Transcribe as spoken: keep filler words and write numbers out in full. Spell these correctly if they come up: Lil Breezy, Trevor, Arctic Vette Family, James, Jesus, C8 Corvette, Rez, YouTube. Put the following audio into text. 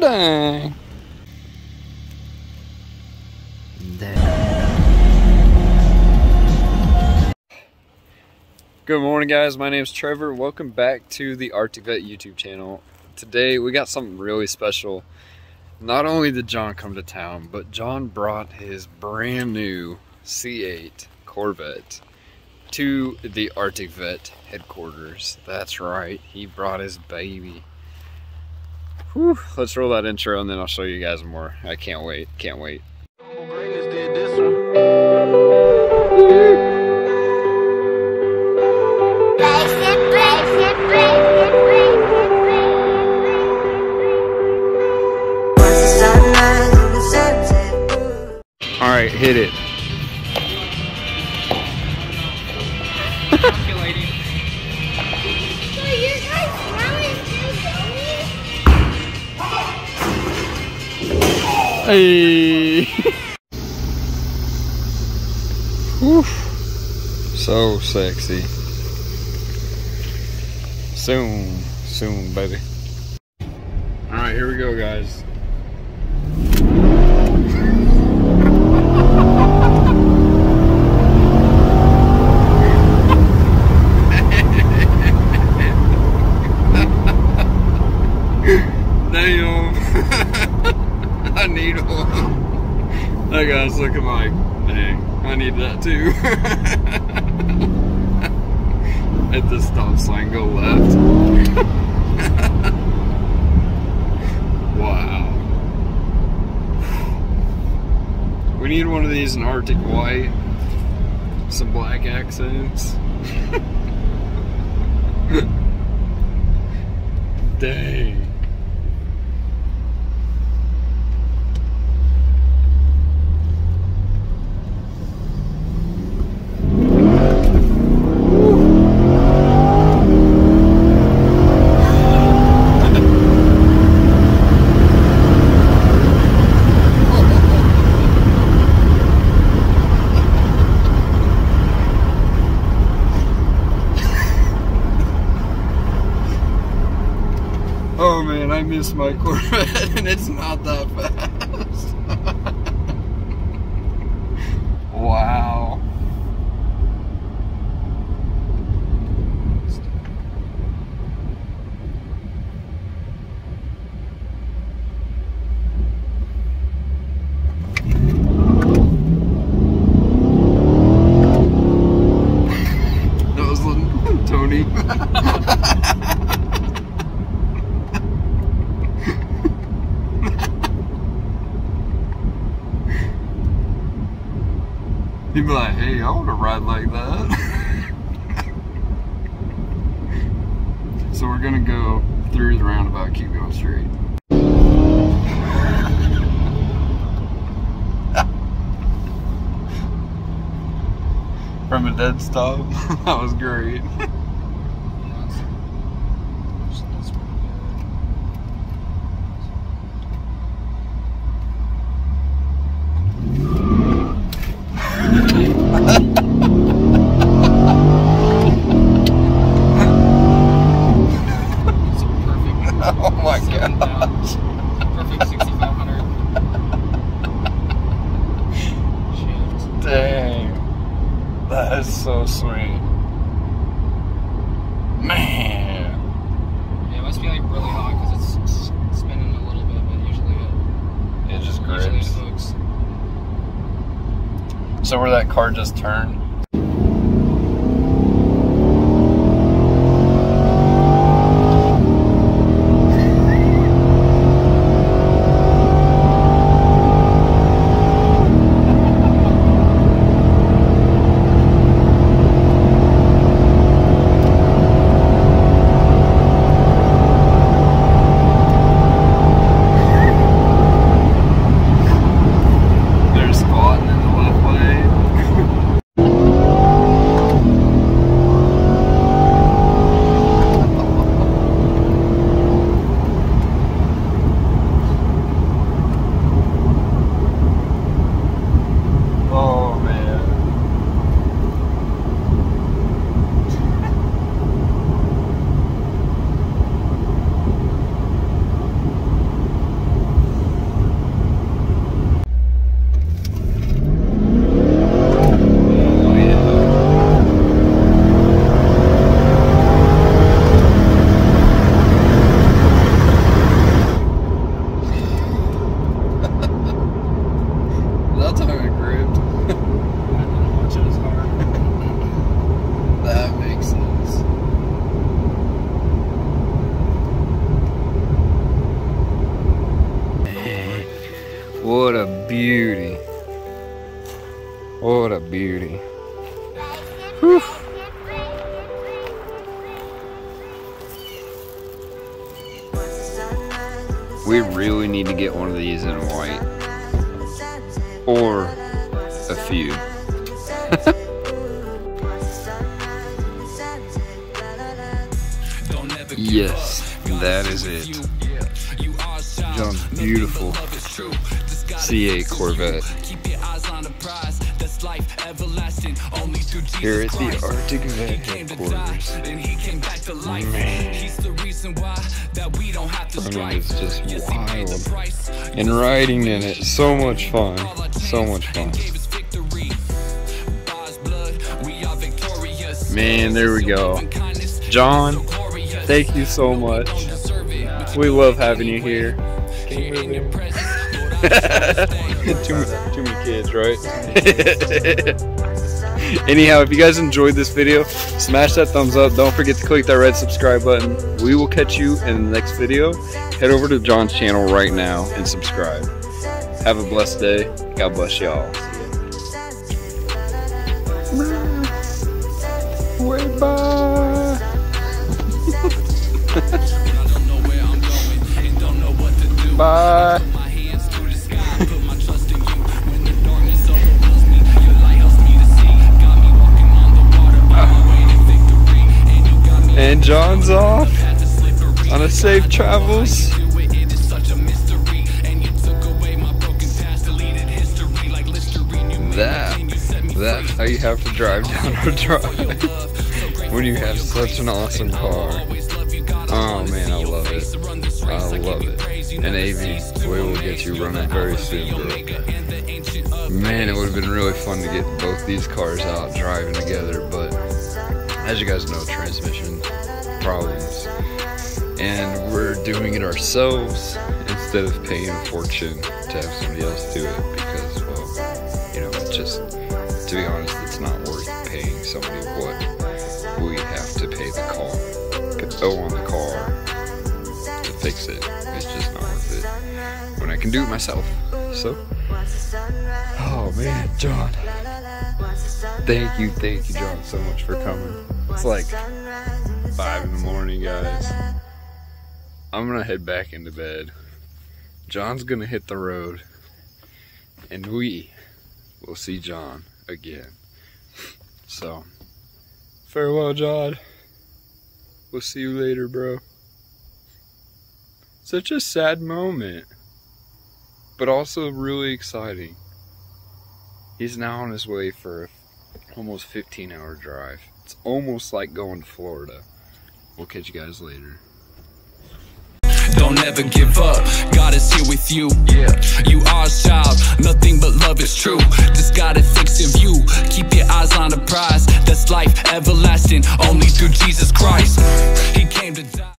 dang. Good morning, guys. My name is Trevor. Welcome back to the Arctic Vette YouTube channel. Today we got something really special. Not only did John come to town, but John brought his brand new C eight Corvette to the Arctic Vette headquarters. That's right, he brought his baby. Whew, let's roll that intro and then I'll show you guys more. I can't wait, can't wait. All right, hit it. Hey. Woof. So sexy. Soon, soon, baby. All right, here we go, guys. I need one. That guy's looking like, dang, I need that too. At the stop sign, go left. Wow. We need one of these in Arctic white. Some black accents. Dang. Oh man, I miss my Corvette and it's not that fast. Wow. That was little Tony. He'd be like, hey, I want to ride like that. So we're going to go through the roundabout, keep going straight. From a dead stop? That was great. That is so sweet. Man. Yeah, it must be like really hot because it's spinning a little bit, but usually it, it just grips. So where that car just turned. Thank you. What a beauty. What a beauty. Whew. We really need to get one of these in white. Or a few. Yes, that is it. John's beautiful C eight Corvette. Life everlasting only through Jesus here at the Arctic Vette headquarters. And he came back to life. He's the reason why that we don't have to strive. I mean, it's just wild. And riding in it, so much fun. So much fun. Man, there we go. John, thank you so much. We love having you here. too, many, too many kids, right? Anyhow, if you guys enjoyed this video, smash that thumbs up. Don't forget to click that red subscribe button. We will catch you in the next video. Head over to John's channel right now and subscribe. Have a blessed day. God bless y'all. Bye. Bye. Bye. And John's off on a safe travels. That, that's how you have to drive down our drive when you have such an awesome car. Oh man, I love it. I love it. And A V, we will get you running very soon, bro. Man, it would have been really fun to get both these cars out driving together, but as you guys know, transmission problems, and we're doing it ourselves instead of paying a fortune to have somebody else do it because, well, you know, it's just, to be honest, it's not worth paying somebody what we have to pay the car, owe on the car to fix it. It's just not worth it when I can do it myself. So, oh man, John, thank you, thank you, John, so much for coming. It's like five in the morning, guys. I'm gonna head back into bed. John's gonna hit the road, and we will see John again. So, farewell, John. We'll see you later, bro. Such a sad moment, but also really exciting. He's now on his way for almost fifteen hour drive. It's almost like going to Florida. We'll catch you guys later. Don't ever give up. God is here with you. Yeah. You are a child. Nothing but love is true. Just gotta fix your view. Keep your eyes on the prize. That's life everlasting. Only through Jesus Christ. He came to die.